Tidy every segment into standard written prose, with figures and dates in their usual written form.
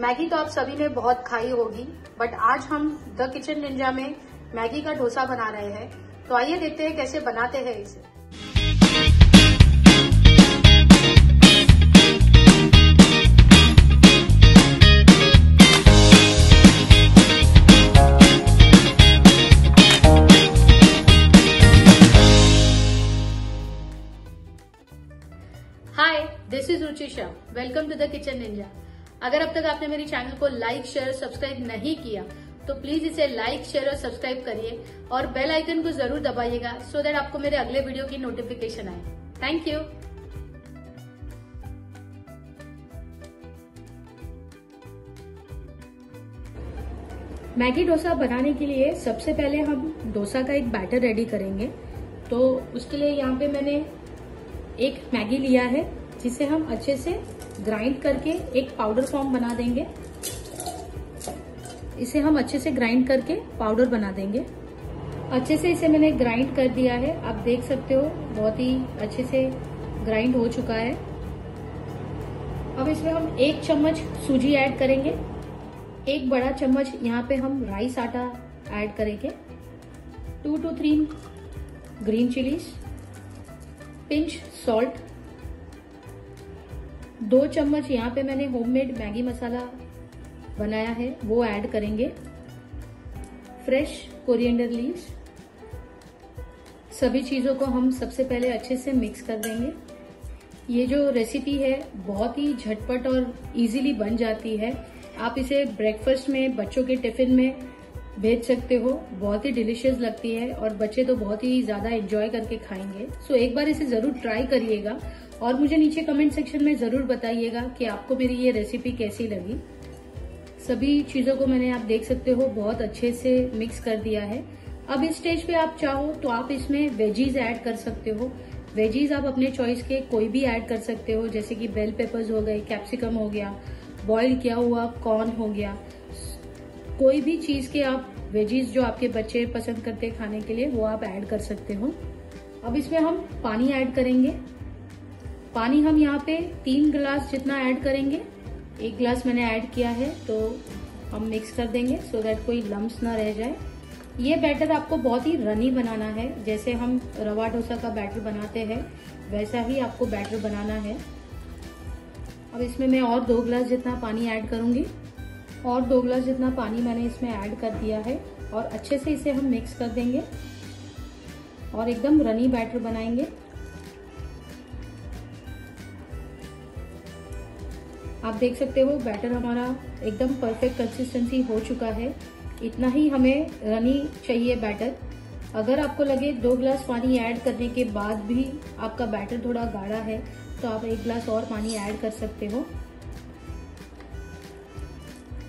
Maggi तो आप सभी ने बहुत खाई होगी, बट आज हम द किचन निंजा में मैगी का डोसा बना रहे हैं। तो आइए देखते हैं कैसे बनाते हैं इसे। Hi, this is Ruchi Sharma, welcome to the kitchen ninja. अगर अब तक आपने मेरे चैनल को लाइक शेयर सब्सक्राइब नहीं किया तो प्लीज इसे लाइक शेयर और सब्सक्राइब करिए और बेल आइकन को जरूर दबाइएगा सो दैट आपको मेरे अगले वीडियो की नोटिफिकेशन आए। Thank you. मैगी डोसा बनाने के लिए सबसे पहले हम डोसा का एक बैटर रेडी करेंगे। तो उसके लिए यहाँ पे मैंने एक मैगी लिया है जिसे हम अच्छे से ग्राइंड करके एक पाउडर फॉर्म बना देंगे। इसे हम अच्छे से ग्राइंड करके पाउडर बना देंगे। अच्छे से इसे मैंने ग्राइंड कर दिया है, आप देख सकते हो बहुत ही अच्छे से ग्राइंड हो चुका है। अब इसमें हम एक चम्मच सूजी ऐड करेंगे, एक बड़ा चम्मच यहाँ पे हम राइस आटा ऐड करेंगे, 2 to 3 green chillies, pinch salt, 2 चम्मच यहाँ पे मैंने होममेड मैगी मसाला बनाया है वो ऐड करेंगे, फ्रेश कोरिएंडर लीव्स। सभी चीज़ों को हम सबसे पहले अच्छे से मिक्स कर देंगे। ये जो रेसिपी है बहुत ही झटपट और इजीली बन जाती है। आप इसे ब्रेकफास्ट में, बच्चों के टिफिन में भेज सकते हो। बहुत ही डिलीशियस लगती है और बच्चे तो बहुत ही ज़्यादा एंजॉय करके खाएंगे। सो एक बार इसे ज़रूर ट्राई करिएगा और मुझे नीचे कमेंट सेक्शन में ज़रूर बताइएगा कि आपको मेरी ये रेसिपी कैसी लगी। सभी चीज़ों को मैंने, आप देख सकते हो, बहुत अच्छे से मिक्स कर दिया है। अब इस स्टेज पे आप चाहो तो आप इसमें वेजीज ऐड कर सकते हो। वेजीज आप अपने चॉइस के कोई भी ऐड कर सकते हो, जैसे कि बेल पेपर्स हो गए, कैप्सिकम हो गया, बॉईल किया हुआ कॉर्न हो गया। कोई भी चीज़ के आप वेजीज जो आपके बच्चे पसंद करते हैं खाने के लिए वो आप ऐड कर सकते हो। अब इसमें हम पानी ऐड करेंगे। पानी हम यहाँ पे 3 गिलास जितना ऐड करेंगे। 1 गिलास मैंने ऐड किया है तो हम मिक्स कर देंगे सो दैट कोई लम्स ना रह जाए। ये बैटर आपको बहुत ही रनी बनाना है, जैसे हम रवा डोसा का बैटर बनाते हैं वैसा ही आपको बैटर बनाना है। अब इसमें मैं और 2 गिलास जितना पानी ऐड करूँगी और 2 गिलास जितना पानी मैंने इसमें ऐड कर दिया है और अच्छे से इसे हम मिक्स कर देंगे और एकदम रनी बैटर बनाएंगे। आप देख सकते हो बैटर हमारा एकदम परफेक्ट कंसिस्टेंसी हो चुका है। इतना ही हमें रनी चाहिए बैटर। अगर आपको लगे 2 गिलास पानी ऐड करने के बाद भी आपका बैटर थोड़ा गाढ़ा है तो आप 1 गिलास और पानी ऐड कर सकते हो।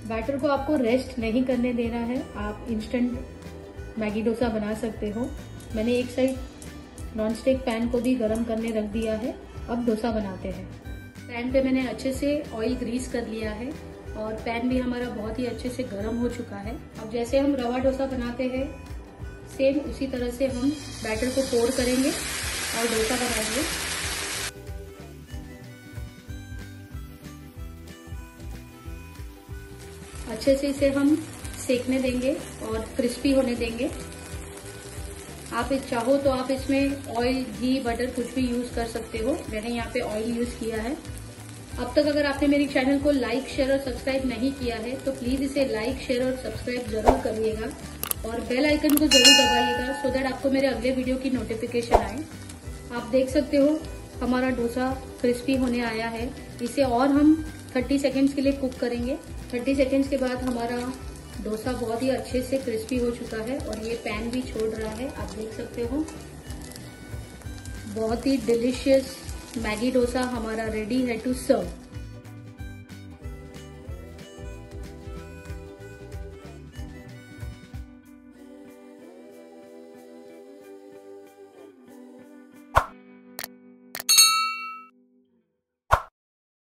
बैटर को आपको रेस्ट नहीं करने देना है। आप इंस्टेंट मैगी डोसा बना सकते हो। मैंने एक साइड नॉनस्टिक पैन को भी गरम करने रख दिया है। अब डोसा बनाते हैं। पैन पे मैंने अच्छे से ऑयल ग्रीस कर लिया है और पैन भी हमारा बहुत ही अच्छे से गरम हो चुका है। अब जैसे हम रवा डोसा बनाते हैं सेम उसी तरह से हम बैटर को पोर करेंगे और डोसा बनाएंगे। अच्छे से इसे हम सेकने देंगे और क्रिस्पी होने देंगे। आप चाहो तो आप इसमें ऑयल, घी, बटर कुछ भी यूज़ कर सकते हो। मैंने यहाँ पे ऑयल यूज़ किया है। अब तक अगर आपने मेरे चैनल को लाइक, शेयर और सब्सक्राइब नहीं किया है तो प्लीज़ इसे लाइक, शेयर और सब्सक्राइब ज़रूर करिएगा और बेल आइकन को ज़रूर दबाइएगा सो दैट आपको मेरे अगले वीडियो की नोटिफिकेशन आए। आप देख सकते हो हमारा डोसा क्रिस्पी होने आया है। इसे और हम 30 सेकेंड्स के लिए कुक करेंगे। 30 सेकेंड्स के बाद हमारा डोसा बहुत ही अच्छे से क्रिस्पी हो चुका है और ये पैन भी छोड़ रहा है, आप देख सकते हो। बहुत ही डिलीशियस मैगी डोसा हमारा रेडी है टू सर्व।